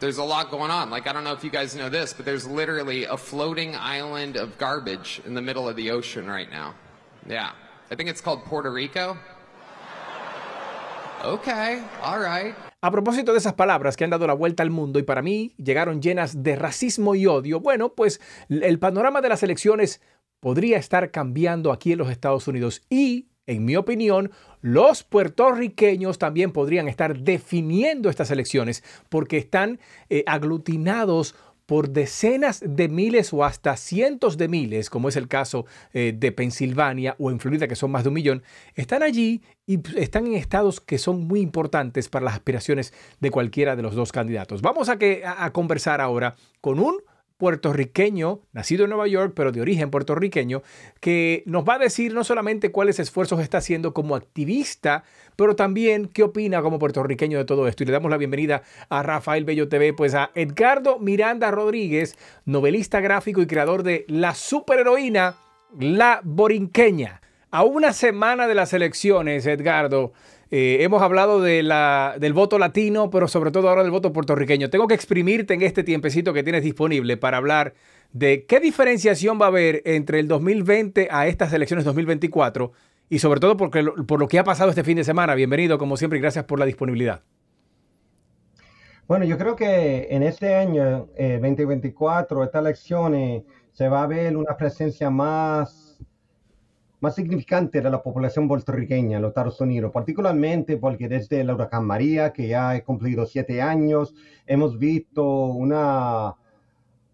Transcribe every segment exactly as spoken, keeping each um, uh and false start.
there's a lot going on. Like, I don't know if you guys know this, but there's literally a floating island of garbage in the middle of the ocean right now. Yeah. I think it's called Puerto Rico. Okay, all right. A propósito de esas palabras que han dado la vuelta al mundo y para mí llegaron llenas de racismo y odio, bueno, pues el panorama de las elecciones podría estar cambiando aquí en los Estados Unidos y, en mi opinión, los puertorriqueños también podrían estar definiendo estas elecciones porque están eh, aglutinados por decenas de miles o hasta cientos de miles, como es el caso eh, de Pensilvania o en Florida, que son más de un millón, están allí y están en estados que son muy importantes para las aspiraciones de cualquiera de los dos candidatos. Vamos a, que, a, a conversar ahora con un puertorriqueño, nacido en Nueva York, pero de origen puertorriqueño, que nos va a decir no solamente cuáles esfuerzos está haciendo como activista, pero también qué opina como puertorriqueño de todo esto. Y le damos la bienvenida a Rafael Bello T V, pues a Edgardo Miranda Rodríguez, novelista gráfico y creador de la superheroína La Borinqueña. A una semana de las elecciones, Edgardo, eh, hemos hablado de la, del voto latino, pero sobre todo ahora del voto puertorriqueño. Tengo que exprimirte en este tiempecito que tienes disponible para hablar de qué diferenciación va a haber entre el dos mil veinte a estas elecciones dos mil veinticuatro y sobre todo porque, por lo que ha pasado este fin de semana. Bienvenido, como siempre, y gracias por la disponibilidad. Bueno, yo creo que en este año, eh, veinte veinticuatro, estas elecciones, se va a ver una presencia más... más significante de la población puertorriqueña en los Estados Unidos, particularmente porque desde el huracán María, que ya ha cumplido siete años, hemos visto una,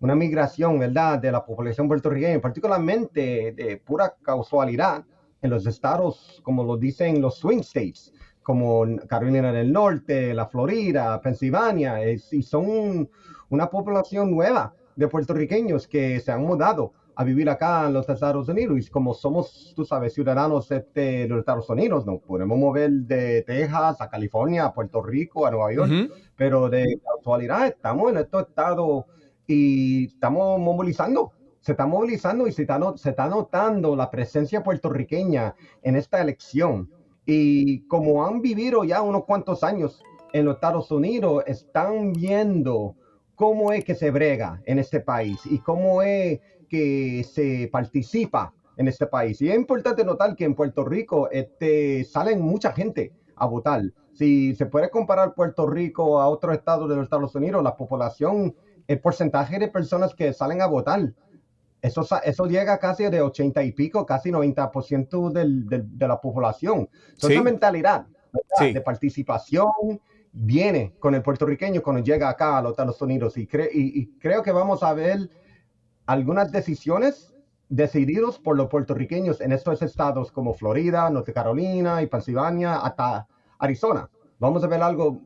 una migración, ¿verdad?, de la población puertorriqueña, particularmente de pura casualidad en los estados, como lo dicen los swing states, como Carolina del Norte, la Florida, Pensilvania, es, y son una población nueva de puertorriqueños que se han mudado a vivir acá en los Estados Unidos. Y como somos, tú sabes, ciudadanos este, de los Estados Unidos, nos podemos mover de Texas a California, a Puerto Rico, a Nueva York, uh-huh. pero de actualidad estamos en estos estados y estamos movilizando, se está movilizando y se está, no, se está notando la presencia puertorriqueña en esta elección. Y como han vivido ya unos cuantos años en los Estados Unidos, están viendo cómo es que se brega en este país y cómo es que se participa en este país. Y es importante notar que en Puerto Rico este, salen mucha gente a votar. Si se puede comparar Puerto Rico a otros estados de los Estados Unidos, la población, el porcentaje de personas que salen a votar, eso, eso llega casi de ochenta y pico, casi noventa por ciento del, del, de la población. Entonces, sí. Esa mentalidad sí. de participación viene con el puertorriqueño cuando llega acá a los Estados Unidos. Y, cre y, y creo que vamos a ver algunas decisiones decididas por los puertorriqueños en estos estados como Florida, Norte Carolina y Pensilvania, hasta Arizona. Vamos a ver algo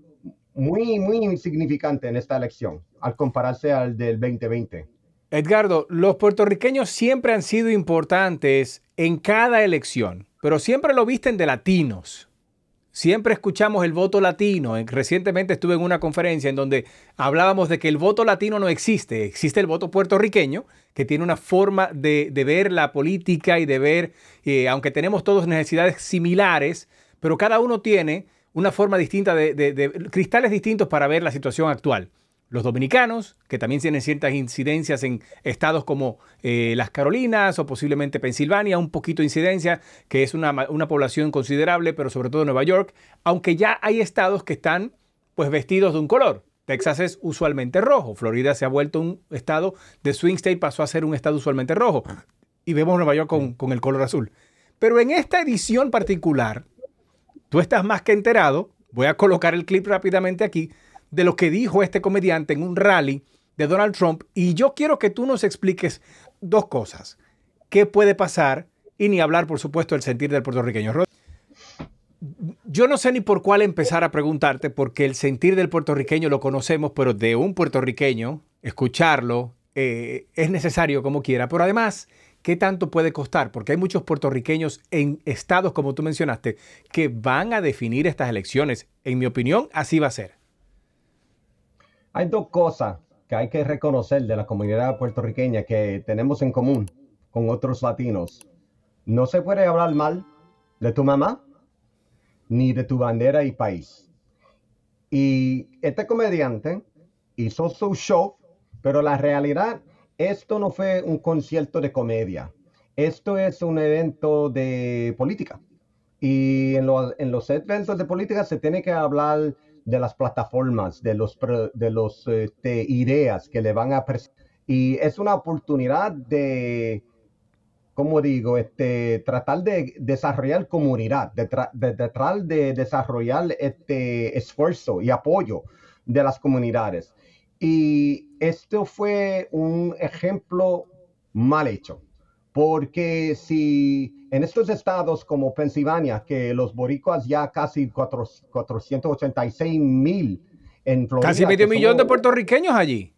muy, muy significante en esta elección al compararse al del veinte veinte. Edgardo, los puertorriqueños siempre han sido importantes en cada elección, pero siempre lo visten de latinos. Siempre escuchamos el voto latino. Recientemente estuve en una conferencia en donde hablábamos de que el voto latino no existe. Existe el voto puertorriqueño, que tiene una forma de, de ver la política y de ver, eh, aunque tenemos todos necesidades similares, pero cada uno tiene una forma distinta, de, de, de cristales distintos para ver la situación actual. Los dominicanos, que también tienen ciertas incidencias en estados como eh, las Carolinas o posiblemente Pensilvania, un poquito de incidencia, que es una, una población considerable, pero sobre todo Nueva York, aunque ya hay estados que están pues vestidos de un color. Texas es usualmente rojo, Florida se ha vuelto un estado de swing state, pasó a ser un estado usualmente rojo, y vemos Nueva York con, con el color azul. Pero en esta edición particular, tú estás más que enterado, voy a colocar el clip rápidamente aquí, de lo que dijo este comediante en un rally de Donald Trump, y yo quiero que tú nos expliques dos cosas. ¿Qué puede pasar? Y ni hablar, por supuesto, del sentir del puertorriqueño. Yo no sé ni por cuál empezar a preguntarte, porque el sentir del puertorriqueño lo conocemos, pero de un puertorriqueño, escucharlo eh, es necesario como quiera. Pero además, ¿qué tanto puede costar? Porque hay muchos puertorriqueños en estados, como tú mencionaste, que van a definir estas elecciones. En mi opinión, así va a ser. Hay dos cosas que hay que reconocer de la comunidad puertorriqueña que tenemos en común con otros latinos. No se puede hablar mal de tu mamá ni de tu bandera y país. Y este comediante hizo su show, pero la realidad, esto no fue un concierto de comedia. Esto es un evento de política. Y en, lo, en los eventos de política se tiene que hablar de las plataformas, de los, de los de ideas que le van a presentar. Y es una oportunidad de, como digo, este, tratar de desarrollar comunidad, de, tra de, de tratar de desarrollar este esfuerzo y apoyo de las comunidades. Y esto fue un ejemplo mal hecho, porque si en estos estados como Pensilvania, que los boricuas ya casi cuatrocientos ochenta y seis mil en Florida. Casi medio millón de puertorriqueños allí.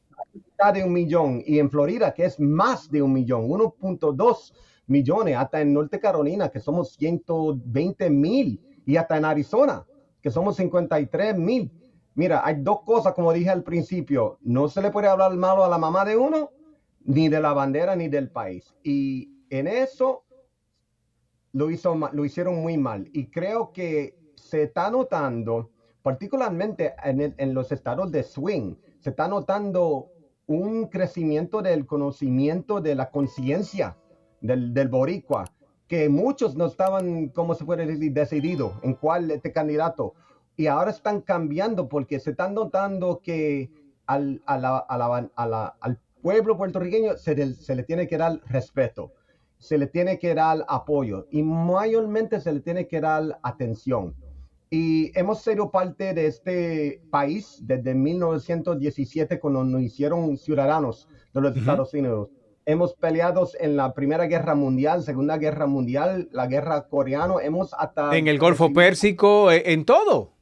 De un millón, y en Florida, que es más de un millón, uno punto dos millones, hasta en Norte Carolina, que somos ciento veinte mil, y hasta en Arizona, que somos cincuenta y tres mil. Mira, hay dos cosas, como dije al principio, no se le puede hablar malo a la mamá de uno, ni de la bandera, ni del país, y en eso lo, hizo, lo hicieron muy mal, y creo que se está notando, particularmente en, el, en los estados de swing, se está notando un crecimiento del conocimiento, de la conciencia del, del boricua, que muchos no estaban, como se puede decir, decididos en cuál este candidato. Y ahora están cambiando porque se están notando que al, a la, a la, a la, al pueblo puertorriqueño se le, se le tiene que dar respeto, se le tiene que dar apoyo y mayormente se le tiene que dar atención. Y hemos sido parte de este país desde mil novecientos diecisiete, cuando nos hicieron ciudadanos de los uh-huh. Estados Unidos. Hemos peleado en la Primera Guerra Mundial, Segunda Guerra Mundial, la Guerra Coreana, hemos hasta... En el Golfo Pérsico, en todo.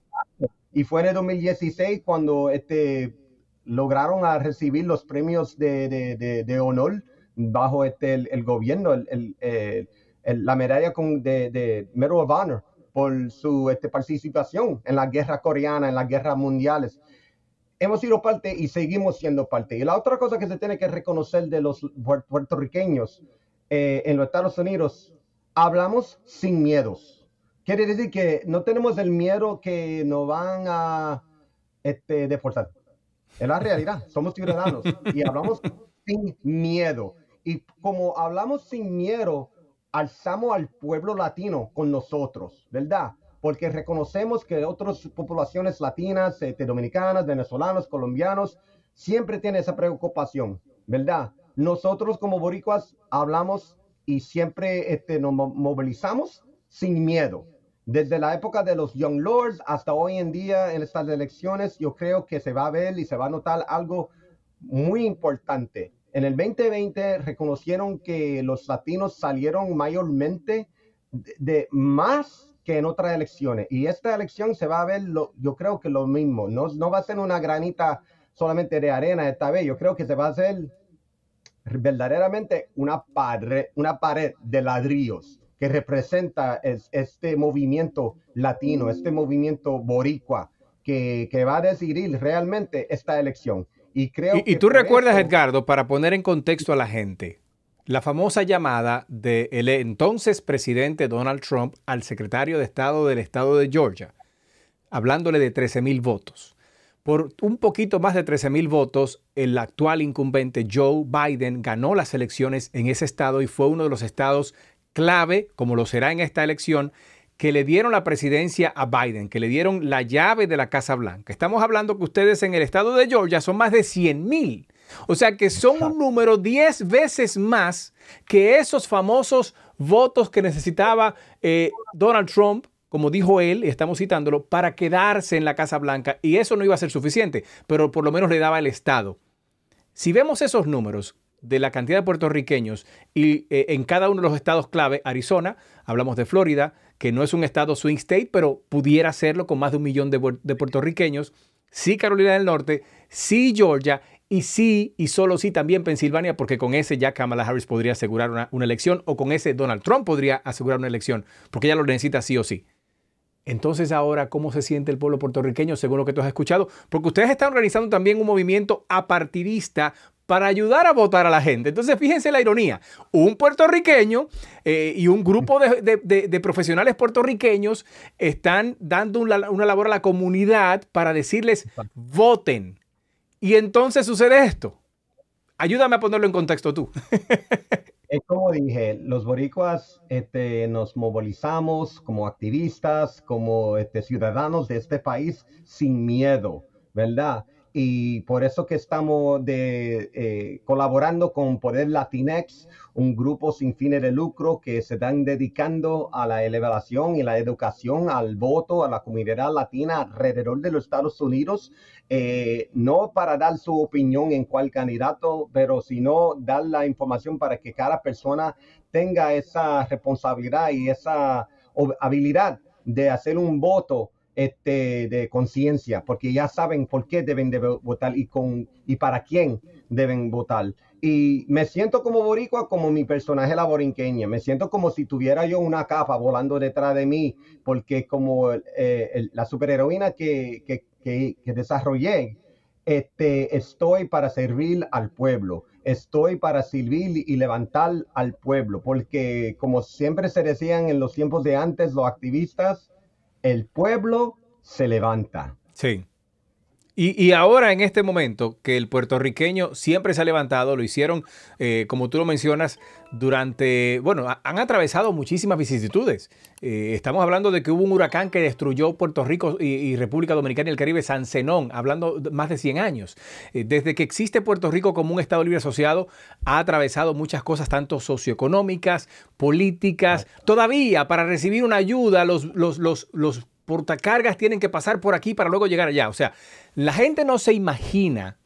Y fue en el dos mil dieciséis cuando este, lograron a recibir los premios de, de, de, de honor bajo este, el, el gobierno, el, el, el, el, la medalla con, de, de Medal of Honor, por su este, participación en la guerra coreana, en las guerras mundiales. Hemos sido parte y seguimos siendo parte. Y la otra cosa que se tiene que reconocer de los puertorriqueños eh, en los Estados Unidos, hablamos sin miedos. Quiere decir que no tenemos el miedo que nos van a este, deportar. Es la realidad, somos ciudadanos y hablamos sin miedo. Y como hablamos sin miedo, alzamos al pueblo latino con nosotros, ¿verdad? Porque reconocemos que otras poblaciones latinas, este, dominicanas, venezolanos, colombianos, siempre tienen esa preocupación, ¿verdad? Nosotros como boricuas hablamos y siempre este, nos movilizamos sin miedo. Desde la época de los Young Lords hasta hoy en día en estas elecciones, yo creo que se va a ver y se va a notar algo muy importante. En el veinte veinte reconocieron que los latinos salieron mayormente de, de más que en otras elecciones. Y esta elección se va a ver, lo, yo creo que lo mismo. No, no va a ser una granita solamente de arena esta vez. Yo creo que se va a hacer verdaderamente una pared, una pared de ladrillos que representa es, este movimiento latino, este movimiento boricua que, que va a decidir realmente esta elección. Y, creo y, que y tú recuerdas, esto... Edgardo, para poner en contexto a la gente, la famosa llamada del entonces presidente Donald Trump al secretario de Estado del estado de Georgia, hablándole de trece mil votos. Por un poquito más de trece mil votos, el actual incumbente Joe Biden ganó las elecciones en ese estado y fue uno de los estados clave, como lo será en esta elección, que le dieron la presidencia a Biden, que le dieron la llave de la Casa Blanca. Estamos hablando que ustedes en el estado de Georgia son más de cien mil. O sea que son un número diez veces más que esos famosos votos que necesitaba eh, Donald Trump, como dijo él, y estamos citándolo, para quedarse en la Casa Blanca. Y eso no iba a ser suficiente, pero por lo menos le daba el estado. Si vemos esos números de la cantidad de puertorriqueños y eh, en cada uno de los estados clave, Arizona, hablamos de Florida, que no es un estado swing state, pero pudiera serlo con más de un millón de, de puertorriqueños, sí Carolina del Norte, sí Georgia, y sí, y solo sí también Pensilvania, porque con ese ya Kamala Harris podría asegurar una, una elección, o con ese Donald Trump podría asegurar una elección, porque ella lo necesita sí o sí. Entonces ahora, ¿cómo se siente el pueblo puertorriqueño según lo que tú has escuchado? Porque ustedes están organizando también un movimiento apartidista para ayudar a votar a la gente. Entonces, fíjense la ironía. Un puertorriqueño eh, y un grupo de, de, de, de profesionales puertorriqueños están dando una, una labor a la comunidad para decirles, voten. Y entonces sucede esto. Ayúdame a ponerlo en contexto tú. Es como dije, los boricuas este, nos movilizamos como activistas, como este, ciudadanos de este país sin miedo, ¿verdad? Y por eso que estamos de, eh, colaborando con Poder Latinex, un grupo sin fines de lucro que se están dedicando a la elevación y la educación, al voto, a la comunidad latina alrededor de los Estados Unidos, eh, no para dar su opinión en cuál candidato, pero sino dar la información para que cada persona tenga esa responsabilidad y esa habilidad de hacer un voto Este, de conciencia, porque ya saben por qué deben de votar y, con, y para quién deben votar. Y me siento como boricua, como mi personaje La Borinqueña. Me siento como si tuviera yo una capa volando detrás de mí, porque como eh, el, la superheroína que, que, que, que desarrollé, este, estoy para servir al pueblo. Estoy para servir y levantar al pueblo, porque como siempre se decían en los tiempos de antes, los activistas, el pueblo se levanta. Sí. Y, y ahora en este momento que el puertorriqueño siempre se ha levantado, lo hicieron, eh, como tú lo mencionas, durante, bueno, a, han atravesado muchísimas vicisitudes. Eh, estamos hablando de que hubo un huracán que destruyó Puerto Rico y, y República Dominicana y el Caribe, San Zenón, hablando de más de cien años. Eh, desde que existe Puerto Rico como un Estado libre asociado, ha atravesado muchas cosas, tanto socioeconómicas, políticas. Todavía para recibir una ayuda, los, los, los, los portacargas tienen que pasar por aquí para luego llegar allá. O sea, la gente no se imagina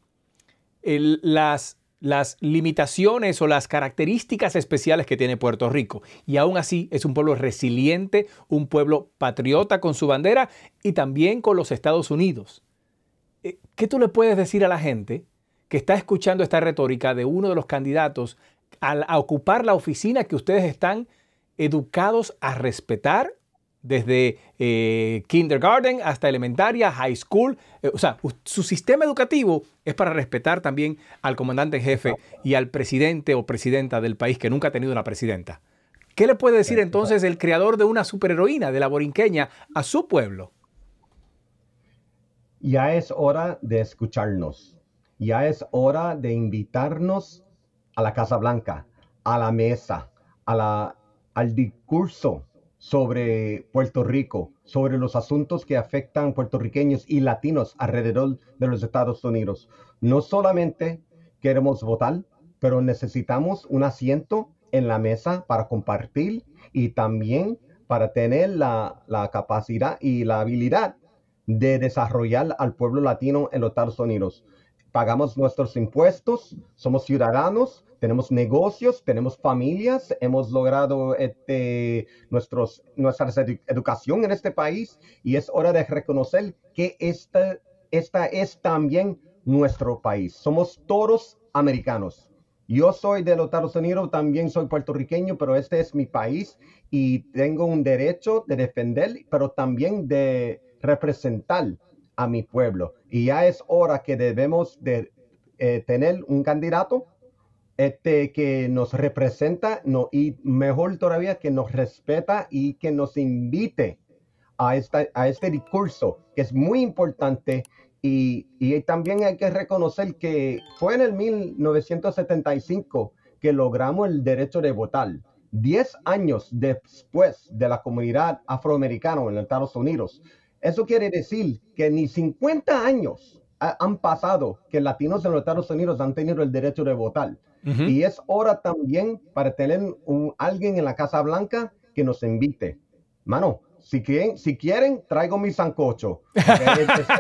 el, las, las limitaciones o las características especiales que tiene Puerto Rico. Y aún así es un pueblo resiliente, un pueblo patriota con su bandera y también con los Estados Unidos. ¿Qué tú le puedes decir a la gente que está escuchando esta retórica de uno de los candidatos al, a ocupar la oficina que ustedes están educados a respetar? Desde eh, kindergarten hasta elementaria, high school. Eh, o sea, su sistema educativo es para respetar también al comandante en jefe y al presidente o presidenta del país que nunca ha tenido una presidenta. ¿Qué le puede decir entonces el creador de una superheroína, de La Borinqueña, a su pueblo? Ya es hora de escucharnos. Ya es hora de invitarnos a la Casa Blanca, a la mesa, a la, al discurso sobre Puerto Rico, sobre los asuntos que afectan puertorriqueños y latinos alrededor de los Estados Unidos. No solamente queremos votar, pero necesitamos un asiento en la mesa para compartir y también para tener la, la capacidad y la habilidad de desarrollar al pueblo latino en los Estados Unidos. Pagamos nuestros impuestos, somos ciudadanos, tenemos negocios, tenemos familias, hemos logrado este, nuestros, nuestra edu educación en este país y es hora de reconocer que esta, esta es también nuestro país. Somos todos americanos. Yo soy de los Estados Unidos, también soy puertorriqueño, pero este es mi país y tengo un derecho de defender, pero también de representar a mi pueblo. Y ya es hora que debemos de, eh, tener un candidato Este, que nos representa no, y mejor todavía que nos respeta y que nos invite a, esta, a este discurso que es muy importante y, y también hay que reconocer que fue en el mil novecientos setenta y cinco que logramos el derecho de votar. Diez años después de la comunidad afroamericana en los Estados Unidos. Eso quiere decir que ni cincuenta años han pasado que latinos en los Estados Unidos han tenido el derecho de votar. Uh-huh. Y es hora también para tener un, alguien en la Casa Blanca que nos invite. Mano, si quieren, si quieren traigo mi sancocho. Es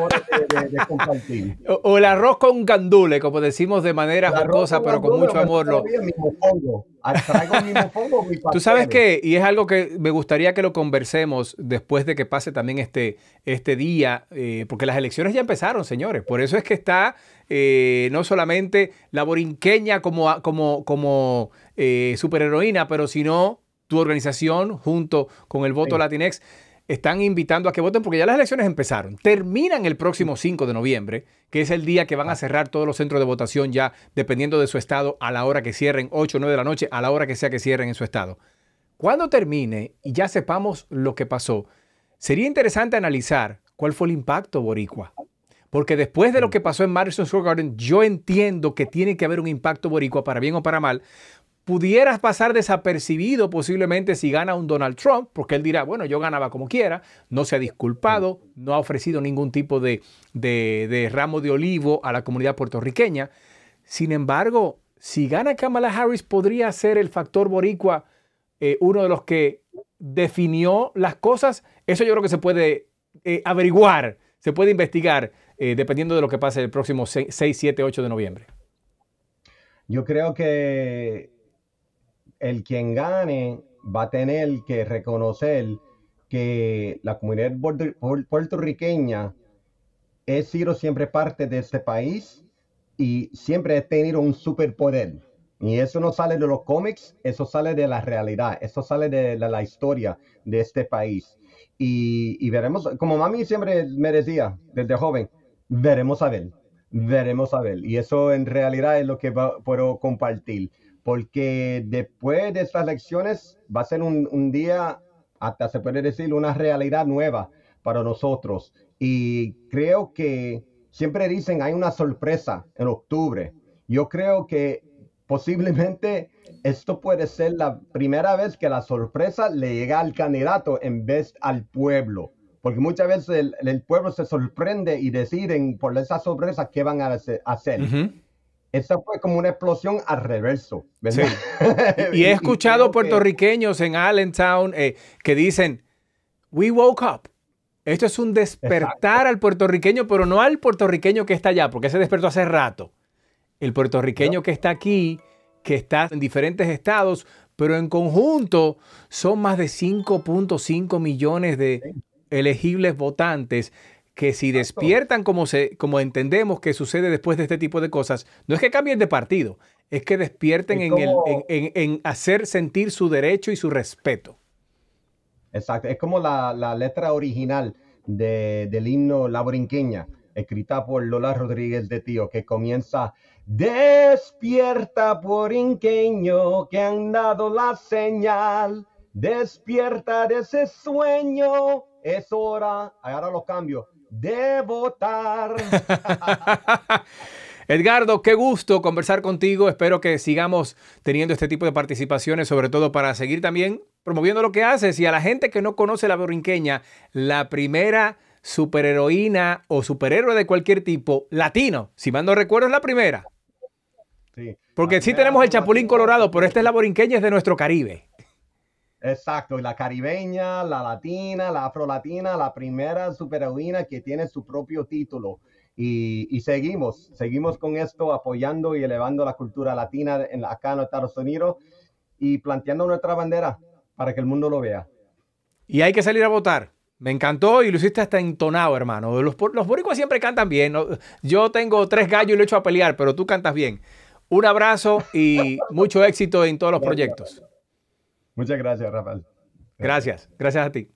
hora de, de, de compartir. O, o el arroz con gandule, como decimos de manera jocosa, pero con mucho amor. Lo... Mi mofongo. Traigo mi mofongo, mi Tú sabes que, y es algo que me gustaría que lo conversemos después de que pase también este, este día, eh, porque las elecciones ya empezaron, señores. Por eso es que está... Eh, no solamente La Borinqueña como, como, como eh, superheroína, pero sino tu organización junto con el voto sí. Latinex están invitando a que voten porque ya las elecciones empezaron. Terminan el próximo cinco de noviembre, que es el día que van a cerrar todos los centros de votación ya, dependiendo de su estado, a la hora que cierren, ocho o nueve de la noche, a la hora que sea que cierren en su estado. Cuando termine y ya sepamos lo que pasó, sería interesante analizar cuál fue el impacto boricua. Porque después de lo que pasó en Madison Square Garden, yo entiendo que tiene que haber un impacto boricua, para bien o para mal. Pudieras pasar desapercibido posiblemente si gana un Donald Trump, porque él dirá, bueno, yo ganaba como quiera, no se ha disculpado, no ha ofrecido ningún tipo de, de, de ramo de olivo a la comunidad puertorriqueña. Sin embargo, si gana Kamala Harris, podría ser el factor boricua eh, uno de los que definió las cosas. Eso yo creo que se puede eh, averiguar, se puede investigar, eh, dependiendo de lo que pase el próximo seis, siete, ocho de noviembre. Yo creo que el quien gane va a tener que reconocer que la comunidad puertorriqueña ha sido siempre parte de este país y siempre ha tenido un superpoder. Y eso no sale de los cómics, eso sale de la realidad, eso sale de la, la historia de este país. Y, y veremos, como mami siempre me decía desde joven, veremos a ver, veremos a ver. Y eso en realidad es lo que va, puedo compartir. Porque después de estas elecciones va a ser un, un día, hasta se puede decir, una realidad nueva para nosotros. Y creo que siempre dicen hay una sorpresa en octubre. Yo creo que posiblemente esto puede ser la primera vez que la sorpresa le llega al candidato en vez al pueblo. Porque muchas veces el, el pueblo se sorprende y deciden por esa sorpresa qué van a hacer. Uh-huh. Esa fue como una explosión al reverso. Sí. Y he escuchado y puertorriqueños que... en Allentown eh, que dicen, we woke up. Esto es un despertar. Exacto. Al puertorriqueño, pero no al puertorriqueño que está allá, porque se despertó hace rato. El puertorriqueño no. que está aquí, que está en diferentes estados, pero en conjunto son más de cinco punto cinco millones de sí. elegibles votantes que si despiertan como, se, como entendemos que sucede después de este tipo de cosas, no es que cambien de partido, es que despierten en, como, el, en, en, en hacer sentir su derecho y su respeto. Exacto, es como la, la letra original de, del himno La Borinqueña, escrita por Lola Rodríguez de Tío, que comienza: despierta borinqueño que han dado la señal, despierta de ese sueño, es hora, ahora los cambios, de votar. Edgardo, qué gusto conversar contigo. Espero que sigamos teniendo este tipo de participaciones, sobre todo para seguir también promoviendo lo que haces. Y a la gente que no conoce La Borinqueña, la primera superheroína o superhéroe de cualquier tipo latino, si mal no recuerdo, es la primera. Sí. Porque sí tenemos el Chapulín Colorado, pero esta es La Borinqueña, es de nuestro Caribe. Exacto, y la caribeña, la latina, la afrolatina, la primera superheroína que tiene su propio título. Y, y seguimos, seguimos con esto, apoyando y elevando la cultura latina en, acá en Estados Unidos y planteando nuestra bandera para que el mundo lo vea. Y hay que salir a votar. Me encantó y lo hiciste hasta entonado, hermano. Los, los boricuas siempre cantan bien. Yo tengo tres gallos y lo echo a pelear, pero tú cantas bien. Un abrazo y mucho éxito en todos los proyectos. Muchas gracias, Rafael. Gracias, gracias a ti.